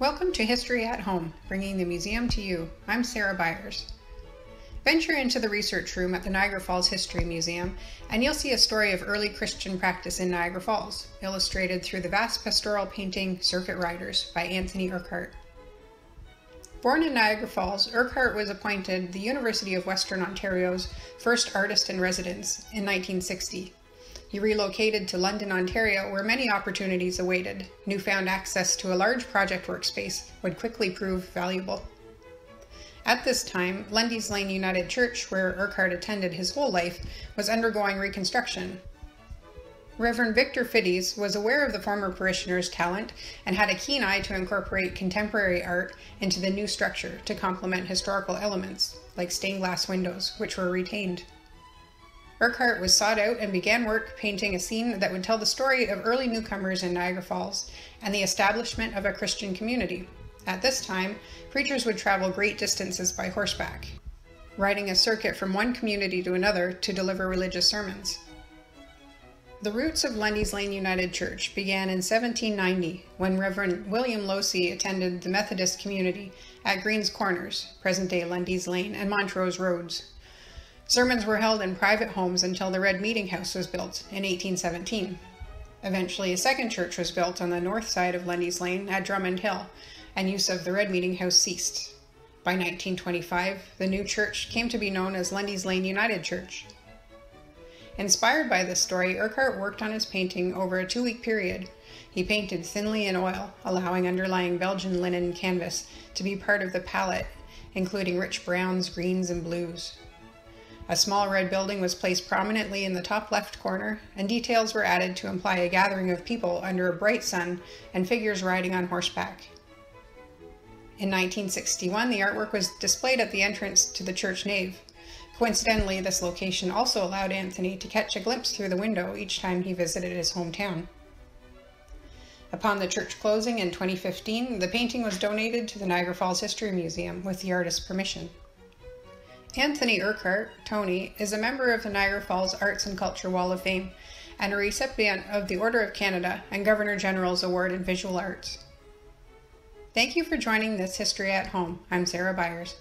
Welcome to History at Home, bringing the museum to you. I'm Sarah Byers. Venture into the research room at the Niagara Falls History Museum, and you'll see a story of early Christian practice in Niagara Falls, illustrated through the vast pastoral painting Circuit Riders by Anthony Urquhart. Born in Niagara Falls, Urquhart was appointed the University of Western Ontario's first artist-in-residence in 1960. He relocated to London, Ontario, where many opportunities awaited. Newfound access to a large project workspace would quickly prove valuable. At this time, Lundy's Lane United Church, where Urquhart attended his whole life, was undergoing reconstruction. Reverend Victor Fiddes was aware of the former parishioner's talent and had a keen eye to incorporate contemporary art into the new structure to complement historical elements, like stained glass windows, which were retained. Urquhart was sought out and began work painting a scene that would tell the story of early newcomers in Niagara Falls and the establishment of a Christian community. At this time, preachers would travel great distances by horseback, riding a circuit from one community to another to deliver religious sermons. The roots of Lundy's Lane United Church began in 1790 when Reverend William Losey attended the Methodist community at Green's Corners, present-day Lundy's Lane, and Montrose Roads. Sermons were held in private homes until the Red Meeting House was built in 1817. Eventually, a second church was built on the north side of Lundy's Lane at Drummond Hill, and use of the Red Meeting House ceased. By 1925, the new church came to be known as Lundy's Lane United Church. Inspired by this story, Urquhart worked on his painting over a two-week period. He painted thinly in oil, allowing underlying Belgian linen canvas to be part of the palette, including rich browns, greens, and blues. A small red building was placed prominently in the top left corner, and details were added to imply a gathering of people under a bright sun and figures riding on horseback. In 1961, the artwork was displayed at the entrance to the church nave. Coincidentally, this location also allowed Anthony to catch a glimpse through the window each time he visited his hometown. Upon the church closing in 2015, the painting was donated to the Niagara Falls History Museum with the artist's permission. Anthony Urquhart, Tony, is a member of the Niagara Falls Arts and Culture Wall of Fame and a recipient of the Order of Canada and Governor General's Award in Visual Arts. Thank you for joining this History at Home. I'm Sarah Byers.